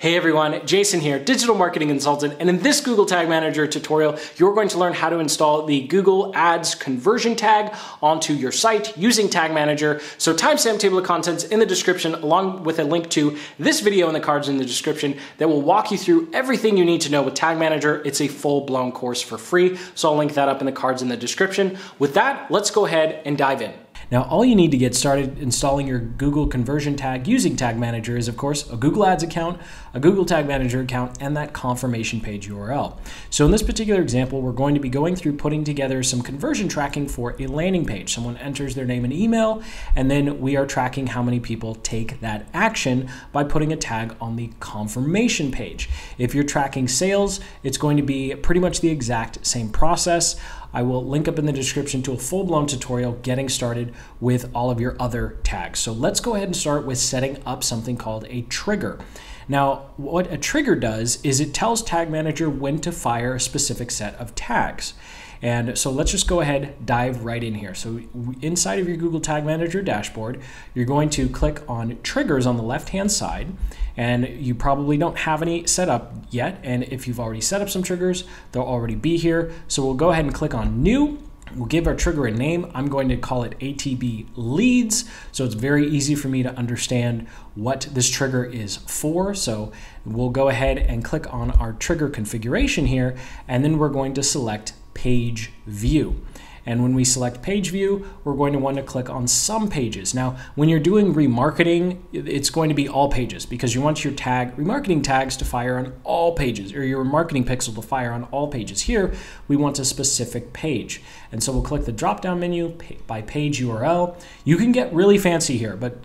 Hey everyone, Jason here, digital marketing consultant, and in this Google Tag Manager tutorial, you're going to learn how to install the Google Ads conversion tag onto your site using Tag Manager. So timestamp table of contents in the description, along with a link to this video and the cards in the description that will walk you through everything you need to know with Tag Manager. It's a full-blown course for free, so I'll link that up in the cards in the description. With that, let's go ahead and dive in. Now, all you need to get started installing your Google conversion tag using Tag Manager is, of course, a Google Ads account, a Google Tag Manager account, and that confirmation page URL. So in this particular example, we're going to be going through putting together some conversion tracking for a landing page. Someone enters their name and email, and then we are tracking how many people take that action by putting a tag on the confirmation page. If you're tracking sales, it's going to be pretty much the exact same process. I will link up in the description to a full-blown tutorial getting started with all of your other tags. So let's go ahead and start with setting up something called a trigger. Now, what a trigger does is it tells Tag Manager when to fire a specific set of tags. And so let's just go ahead, dive right in here. So inside of your Google Tag Manager dashboard, you're going to click on triggers on the left-hand side, and you probably don't have any set up yet. And if you've already set up some triggers, they'll already be here. So we'll go ahead and click on new. We'll give our trigger a name. I'm going to call it ATB leads. So it's very easy for me to understand what this trigger is for. So we'll go ahead and click on our trigger configuration here, and then we're going to select page view. And when we select page view, we're going to want to click on some pages. Now, when you're doing remarketing, it's going to be all pages because you want your tag remarketing tags to fire on all pages, or your remarketing pixel to fire on all pages. Here, we want a specific page. And so we'll click the drop-down menu by page URL. You can get really fancy here, but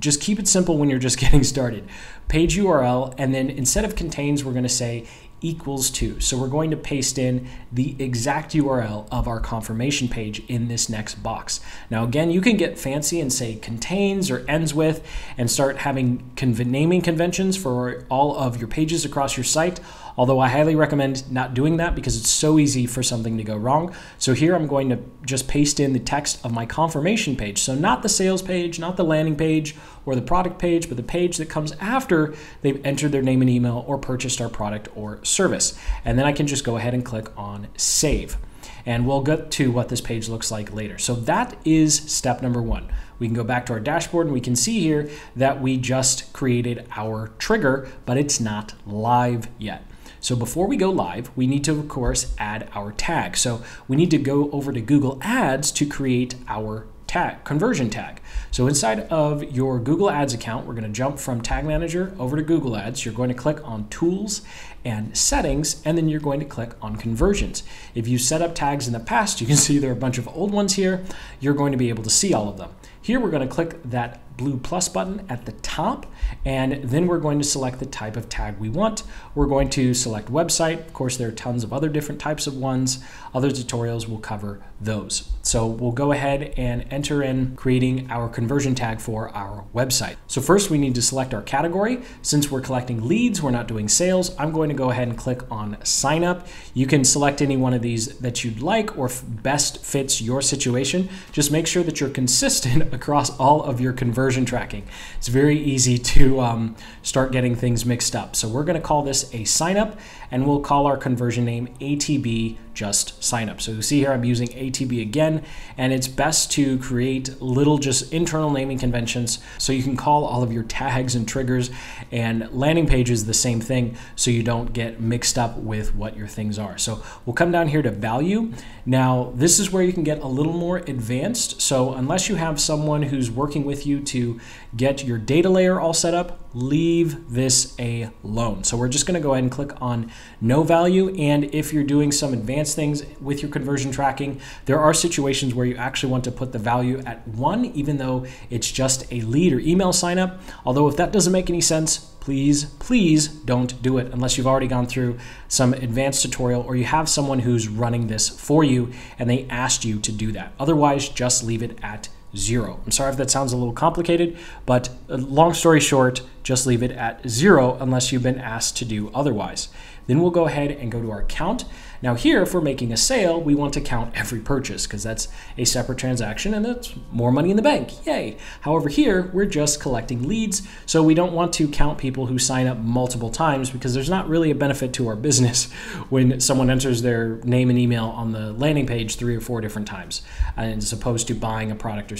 just keep it simple when you're just getting started. Page URL, and then instead of contains, we're going to say equals to. So we're going to paste in the exact URL of our confirmation page in this next box. Now again, you can get fancy and say contains or ends with and start having naming conventions for all of your pages across your site, although I highly recommend not doing that because it's so easy for something to go wrong. So here I'm going to just paste in the text of my confirmation page. So not the sales page, not the landing page or the product page, but the page that comes after they've entered their name and email or purchased our product or service. And then I can just go ahead and click on save. And we'll get to what this page looks like later. So that is step number one. We can go back to our dashboard and we can see here that we just created our trigger, but it's not live yet. So before we go live, we need to, of course, add our tag. So we need to go over to Google Ads to create our tag, conversion tag. So inside of your Google Ads account, we're going to jump from Tag Manager over to Google Ads. You're going to click on Tools and Settings, and then you're going to click on Conversions. If you set up tags in the past, you can see there are a bunch of old ones here. You're going to be able to see all of them. Here, we're going to click that blue plus button at the top, and then we're going to select the type of tag we want. We're going to select website. Of course, there are tons of other different types of ones. Other tutorials will cover those. So we'll go ahead and enter in creating our conversion tag for our website. So first we need to select our category. Since we're collecting leads, we're not doing sales. I'm going to go ahead and click on sign up. You can select any one of these that you'd like or best fits your situation. Just make sure that you're consistent across all of your conversions tracking. It's very easy to start getting things mixed up. So we're going to call this a sign up, and we'll call our conversion name ATB just sign up. So you see here I'm using ATB again, and it's best to create little just internal naming conventions so you can call all of your tags and triggers and landing pages the same thing so you don't get mixed up with what your things are. So we'll come down here to value. Now this is where you can get a little more advanced. So unless you have someone who's working with you to get your data layer all set up, leave this alone. So we're just going to go ahead and click on no value. And if you're doing some advanced things with your conversion tracking, there are situations where you actually want to put the value at 1, even though it's just a lead or email sign up. Although if that doesn't make any sense, please don't do it unless you've already gone through some advanced tutorial or you have someone who's running this for you and they asked you to do that. Otherwise, just leave it at 0. I'm sorry if that sounds a little complicated, but long story short, Just leave it at 0 unless you've been asked to do otherwise. Then we'll go ahead and go to our count. Now here, if we're making a sale, we want to count every purchase because that's a separate transaction and that's more money in the bank, yay. However, here, we're just collecting leads, so we don't want to count people who sign up multiple times because there's not really a benefit to our business when someone enters their name and email on the landing page 3 or 4 different times, as opposed to buying a product or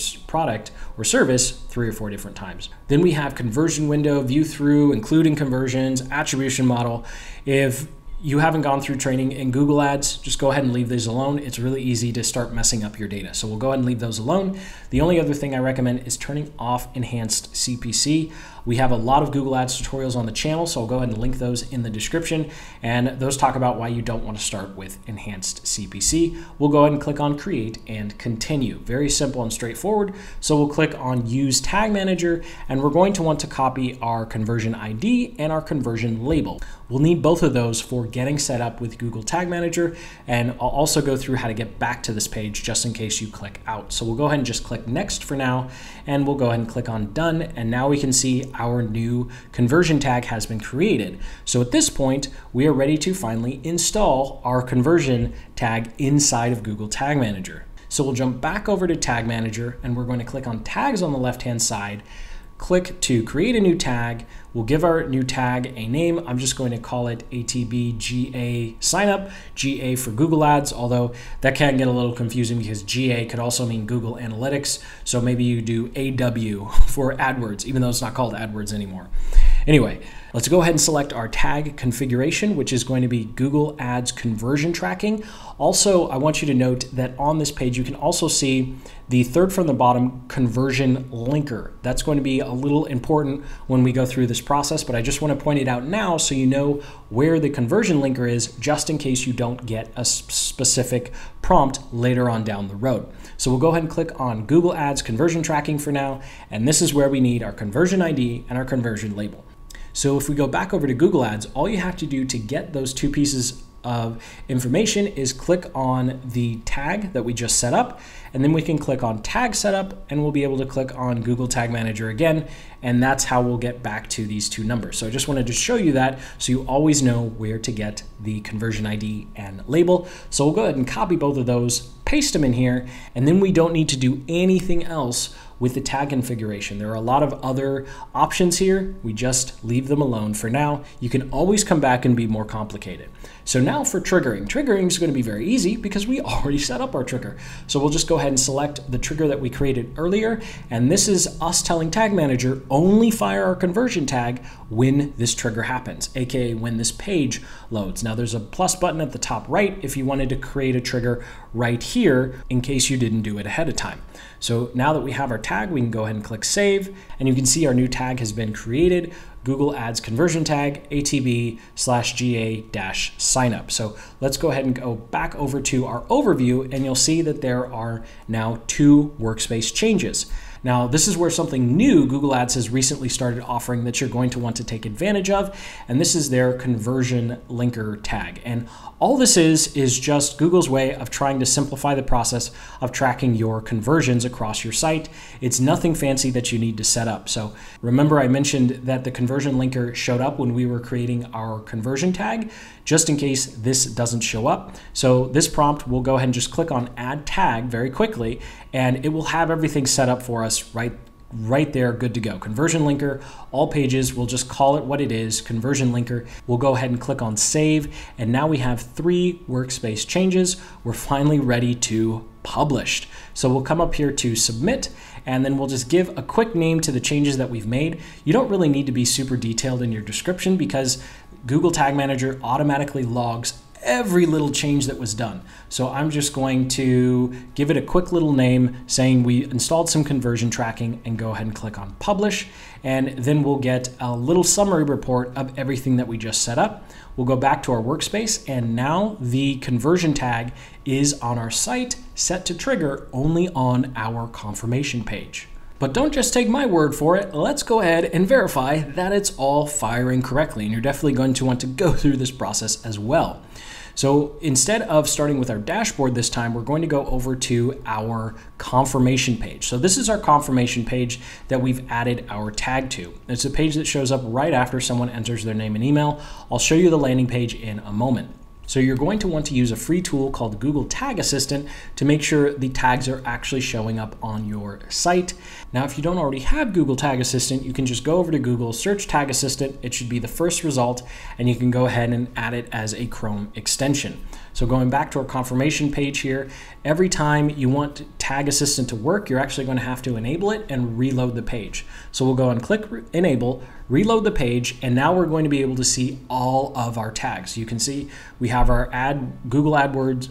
service 3 or 4 different times. Then we have conversion window, view through, including conversions, attribution model. If you haven't gone through training in Google Ads, just go ahead and leave these alone. It's really easy to start messing up your data. So we'll go ahead and leave those alone. The only other thing I recommend is turning off enhanced CPC. We have a lot of Google Ads tutorials on the channel, so I'll go ahead and link those in the description. And those talk about why you don't want to start with enhanced CPC. We'll go ahead and click on Create and Continue. Very simple and straightforward. So we'll click on Use Tag Manager, and we're going to want to copy our conversion ID and our conversion label. We'll need both of those for getting set up with Google Tag Manager, and I'll also go through how to get back to this page just in case you click out. So we'll go ahead and just click Next for now, and we'll go ahead and click on Done, and now we can see our new conversion tag has been created. So at this point, we are ready to finally install our conversion tag inside of Google Tag Manager. So we'll jump back over to Tag Manager, and we're going to click on Tags on the left-hand side, click to create a new tag. We'll give our new tag a name. I'm just going to call it ATB GA signup, GA for Google Ads, although that can get a little confusing because GA could also mean Google Analytics. So maybe you do AW for AdWords, even though it's not called AdWords anymore. Anyway, let's go ahead and select our tag configuration, which is going to be Google Ads conversion tracking. Also, I want you to note that on this page, you can also see the third from the bottom conversion linker. That's going to be a little important when we go through this process, but I just want to point it out now so you know where the conversion linker is, just in case you don't get a specific prompt later on down the road. So we'll go ahead and click on Google Ads conversion tracking for now, and this is where we need our conversion ID and our conversion label. So if we go back over to Google Ads, all you have to do to get those two pieces of information is click on the tag that we just set up, and then we can click on Tag Setup, and we'll be able to click on Google Tag Manager again, and that's how we'll get back to these two numbers. So I just wanted to show you that so you always know where to get the conversion ID and label. So we'll go ahead and copy both of those, paste them in here, and then we don't need to do anything else with the tag configuration. There are a lot of other options here. We just leave them alone for now. You can always come back and be more complicated. So now for triggering. Triggering is going to be very easy because we already set up our trigger. So we'll just go ahead and select the trigger that we created earlier. And this is us telling Tag Manager only fire our conversion tag when this trigger happens, aka when this page loads. Now there's a plus button at the top right if you wanted to create a trigger right here in case you didn't do it ahead of time. So now that we have our tag, we can go ahead and click Save, and you can see our new tag has been created, Google Ads conversion tag ATB/GA-signup. So let's go ahead and go back over to our overview, and you'll see that there are now 2 workspace changes. Now, this is where something new Google Ads has recently started offering that you're going to want to take advantage of, and this is their conversion linker tag. And all this is just Google's way of trying to simplify the process of tracking your conversions across your site. It's nothing fancy that you need to set up. So remember I mentioned that the conversion linker showed up when we were creating our conversion tag, just in case this doesn't show up. So this prompt, we'll go ahead and just click on Add Tag very quickly, and it will have everything set up for us right there, good to go. Conversion linker, all pages, we'll just call it what it is, conversion linker. We'll go ahead and click on Save, and now we have 3 workspace changes. We're finally ready to publish. So we'll come up here to Submit, and then we'll just give a quick name to the changes that we've made. You don't really need to be super detailed in your description because Google Tag Manager automatically logs every little change that was done. So I'm just going to give it a quick little name saying we installed some conversion tracking, and go ahead and click on Publish, and then we'll get a little summary report of everything that we just set up. We'll go back to our workspace, and now the conversion tag is on our site, set to trigger only on our confirmation page. But don't just take my word for it. Let's go ahead and verify that it's all firing correctly, and you're definitely going to want to go through this process as well. So instead of starting with our dashboard this time, we're going to go over to our confirmation page. So this is our confirmation page that we've added our tag to. It's a page that shows up right after someone enters their name and email. I'll show you the landing page in a moment. So you're going to want to use a free tool called Google Tag Assistant to make sure the tags are actually showing up on your site. Now, if you don't already have Google Tag Assistant, you can just go over to Google, search Tag Assistant. It should be the first result, and you can go ahead and add it as a Chrome extension. So going back to our confirmation page here, every time you want Tag Assistant to work, you're actually going to have to enable it and reload the page. So we'll go and click enable, reload the page, and now we're going to be able to see all of our tags. You can see we have our Google Ads,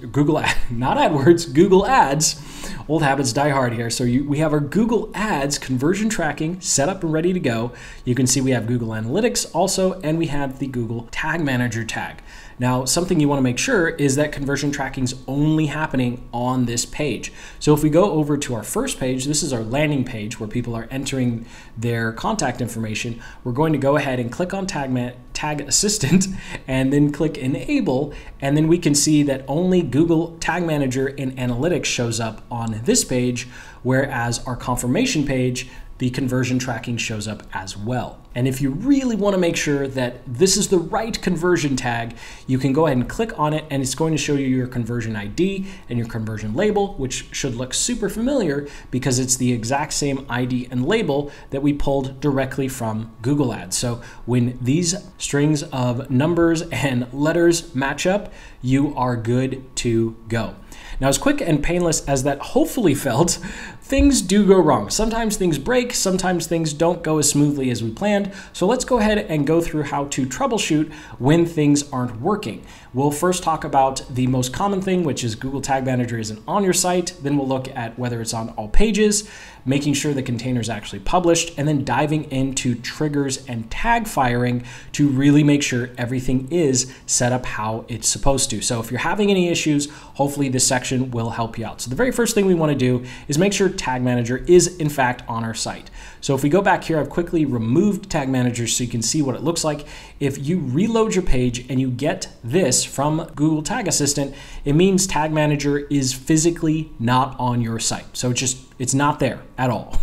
old habits die hard here. So we have our Google Ads conversion tracking set up and ready to go. You can see we have Google Analytics also, and we have the Google Tag Manager tag. Now, something you want to make sure is that conversion tracking is only happening on this page. So if we go over to our first page, this is our landing page where people are entering their contact information. We're going to go ahead and click on Tag Assistant and then click enable, and then we can see that only Google Tag Manager and Analytics shows up on this page, whereas our confirmation page, the conversion tracking shows up as well. And if you really want to make sure that this is the right conversion tag, you can go ahead and click on it, and it's going to show you your conversion ID and your conversion label, which should look super familiar because it's the exact same ID and label that we pulled directly from Google Ads. So when these strings of numbers and letters match up, you are good to go. Now, as quick and painless as that hopefully felt, things do go wrong. Sometimes things break, sometimes things don't go as smoothly as we planned. So let's go ahead and go through how to troubleshoot when things aren't working. We'll first talk about the most common thing, which is Google Tag Manager isn't on your site. Then we'll look at whether it's on all pages, making sure the container is actually published, and then diving into triggers and tag firing to really make sure everything is set up how it's supposed to. So if you're having any issues, hopefully this section will help you out. So the very first thing we want to do is make sure Tag Manager is in fact on our site. So if we go back here, I've quickly removed Tag Manager so you can see what it looks like. If you reload your page and you get this from Google Tag Assistant, it means Tag Manager is physically not on your site. So it's not there at all,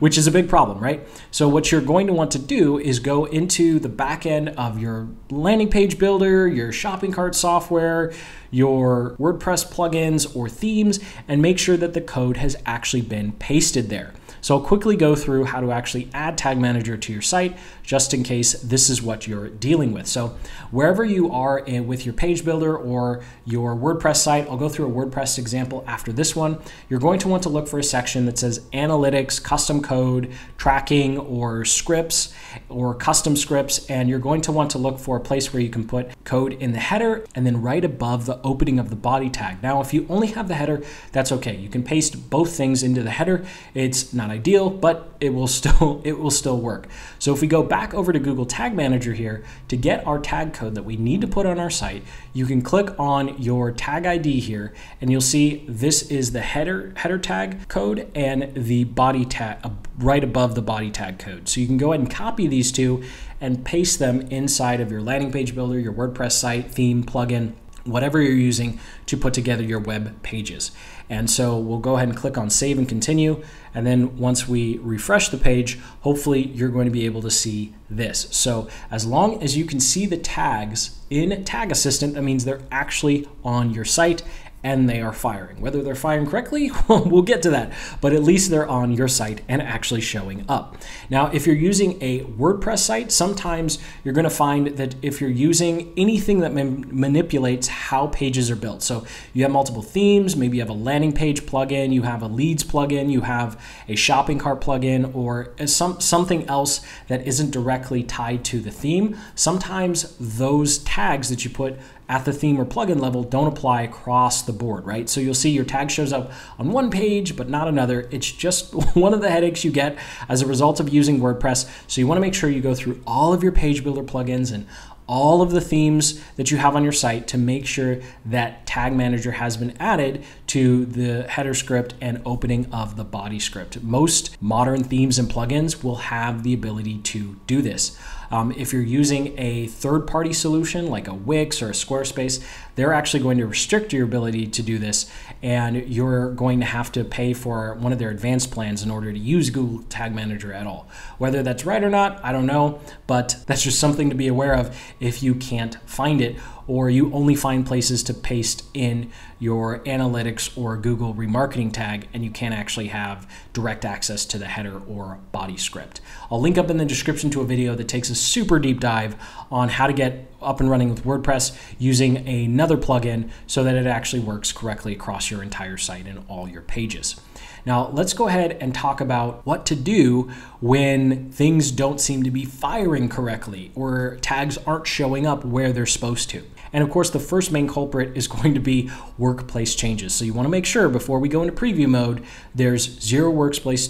which is a big problem, right? So what you're going to want to do is go into the back end of your landing page builder, your shopping cart software, your WordPress plugins or themes, and make sure that the code has actually been pasted there. So I'll quickly go through how to actually add Tag Manager to your site, just in case this is what you're dealing with. So wherever you are with your page builder or your WordPress site, I'll go through a WordPress example after this one. You're going to want to look for a section that says analytics, custom code, tracking, or scripts, or custom scripts. And you're going to want to look for a place where you can put code in the header and then right above the opening of the body tag. Now, if you only have the header, that's okay. You can paste both things into the header. It's not ideal, but it will still work. So if we go back over to Google Tag Manager here to get our tag code that we need to put on our site, you can click on your tag ID here, and you'll see this is the header tag code and the body tag right above the body tag code. So you can go ahead and copy these two and paste them inside of your landing page builder, your WordPress site, theme, plugin, whatever you're using to put together your web pages. And so we'll go ahead and click on save and continue. And then once we refresh the page, hopefully you're going to be able to see this. So as long as you can see the tags in Tag Assistant, that means they're actually on your site and they are firing. Whether they're firing correctly, we'll get to that, but at least they're on your site and actually showing up. Now, if you're using a WordPress site, sometimes you're going to find that if you're using anything that manipulates how pages are built, so you have multiple themes, maybe you have a landing page plugin, you have a leads plugin, you have a shopping cart plugin, or something else that isn't directly tied to the theme, sometimes those tags that you put at the theme or plugin level don't apply across the board, right? So you'll see your tag shows up on one page, but not another. It's just one of the headaches you get as a result of using WordPress. So you want to make sure you go through all of your page builder plugins and all of the themes that you have on your site to make sure that Tag Manager has been added to the header script and opening of the body script. Most modern themes and plugins will have the ability to do this. If you're using a third-party solution like a Wix or a Squarespace, they're actually going to restrict your ability to do this, and you're going to have to pay for one of their advanced plans in order to use Google Tag Manager at all. Whether that's right or not, I don't know, but that's just something to be aware of if you can't find it, or you only find places to paste in your analytics or Google remarketing tag, and you can't actually have direct access to the header or body script. I'll link up in the description to a video that takes a super deep dive on how to get up and running with WordPress using another plugin so that it actually works correctly across your entire site and all your pages. Now, let's go ahead and talk about what to do when things don't seem to be firing correctly or tags aren't showing up where they're supposed to. And of course, the first main culprit is going to be workplace changes. So you want to make sure before we go into preview mode, there's zero workspace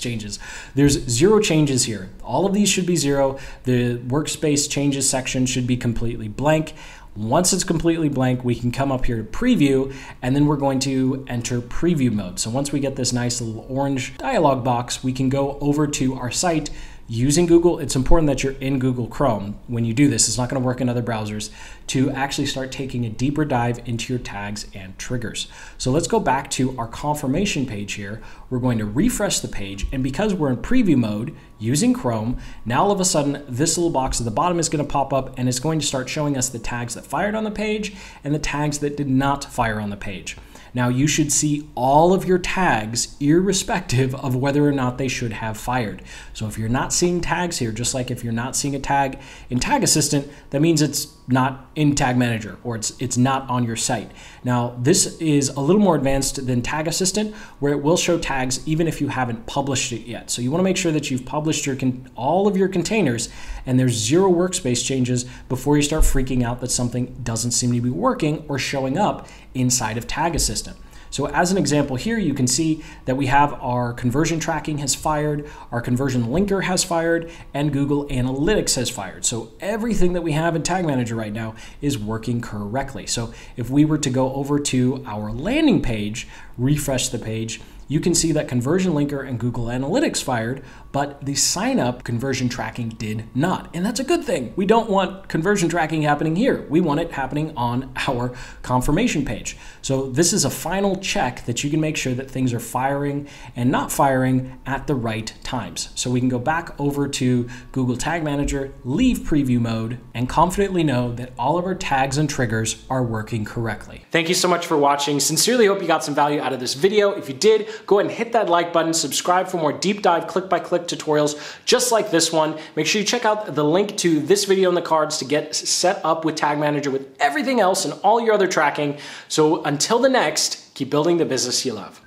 changes. There's zero changes here. All of these should be zero. The workspace changes section should be completely blank. Once it's completely blank, we can come up here to preview, and then we're going to enter preview mode. So once we get this nice little orange dialog box, we can go over to our site using Google. It's important that you're in Google Chrome when you do this. It's not going to work in other browsers, to actually start taking a deeper dive into your tags and triggers. So let's go back to our confirmation page here. We're going to refresh the page, and because we're in preview mode using Chrome, now all of a sudden this little box at the bottom is going to pop up, and it's going to start showing us the tags that fired on the page and the tags that did not fire on the page. Now you should see all of your tags irrespective of whether or not they should have fired. So if you're not seeing tags here, just like if you're not seeing a tag in Tag Assistant, that means it's not in Tag Manager, or it's not on your site. Now this is a little more advanced than Tag Assistant, where it will show tags even if you haven't published it yet. So you want to make sure that you've published your all of your containers and there's zero workspace changes before you start freaking out that something doesn't seem to be working or showing up inside of Tag Assistant. So as an example here, you can see that we have our conversion tracking has fired, our conversion linker has fired, and Google Analytics has fired. So everything that we have in Tag Manager right now is working correctly. So if we were to go over to our landing page, refresh the page, you can see that conversion linker and Google Analytics fired, but the sign up conversion tracking did not. And that's a good thing. We don't want conversion tracking happening here. We want it happening on our confirmation page. So this is a final check that you can make sure that things are firing and not firing at the right times. So we can go back over to Google Tag Manager, leave preview mode, and confidently know that all of our tags and triggers are working correctly. Thank you so much for watching. Sincerely hope you got some value out of this video. If you did, go ahead and hit that like button, subscribe for more deep dive click-by-click tutorials just like this one. Make sure you check out the link to this video in the cards to get set up with Tag Manager with everything else and all your other tracking. So until the next, keep building the business you love.